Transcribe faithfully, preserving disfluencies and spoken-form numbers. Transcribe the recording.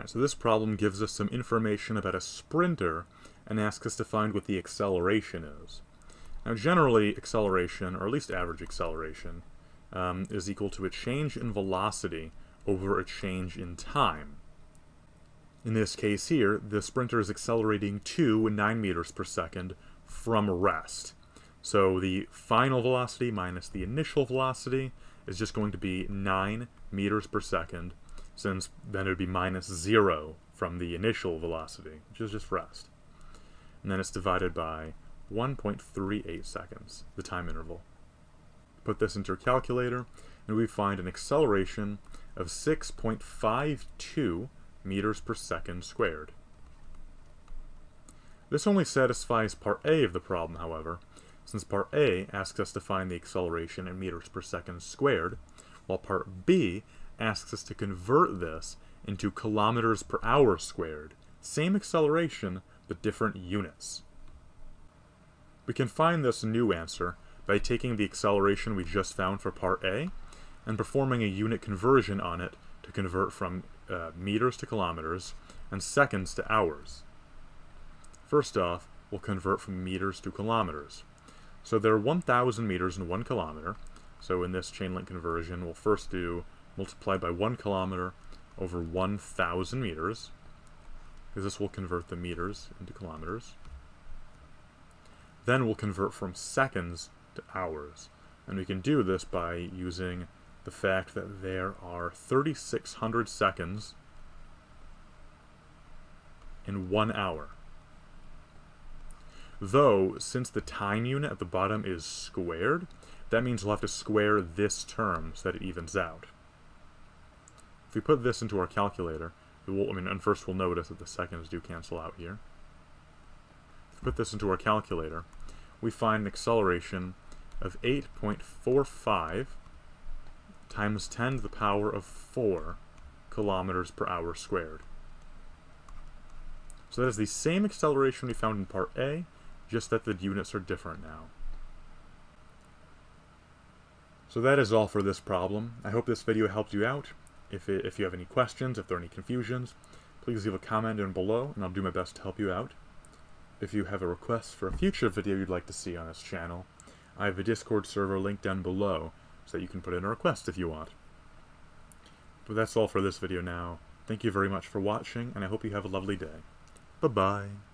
All right, so this problem gives us some information about a sprinter and asks us to find what the acceleration is. Now generally acceleration, or at least average acceleration, um, is equal to a change in velocity over a change in time. In this case here, the sprinter is accelerating to nine meters per second from rest. So the final velocity minus the initial velocity is just going to be nine meters per second, since then it would be minus zero from the initial velocity, which is just rest. And then it's divided by one point three eight seconds, the time interval. Put this into our calculator, and we find an acceleration of six point five two meters per second squared. This only satisfies part A of the problem, however, since part A asks us to find the acceleration in meters per second squared, while part B asks us to convert this into kilometers per hour squared. Same acceleration, but different units. We can find this new answer by taking the acceleration we just found for part A and performing a unit conversion on it to convert from uh, meters to kilometers and seconds to hours. First off, we'll convert from meters to kilometers. So there are one thousand meters in one kilometer, so in this chain link conversion we'll first do multiply by one kilometer over one thousand meters, because this will convert the meters into kilometers. Then we'll convert from seconds to hours, and we can do this by using the fact that there are three thousand six hundred seconds in one hour. Though, since the time unit at the bottom is squared, that means we'll have to square this term so that it evens out. If we put this into our calculator, it will, I mean, and first we'll notice that the seconds do cancel out here. If we put this into our calculator, we find an acceleration of eight point four five times ten to the power of four kilometers per hour squared. So that is the same acceleration we found in part A, just that the units are different now. So that is all for this problem. I hope this video helped you out. If, it, if you have any questions, if there are any confusions, please leave a comment down below and I'll do my best to help you out. If you have a request for a future video you'd like to see on this channel, I have a Discord server linked down below so that you can put in a request if you want. But that's all for this video now. Thank you very much for watching, and I hope you have a lovely day. Bye-bye.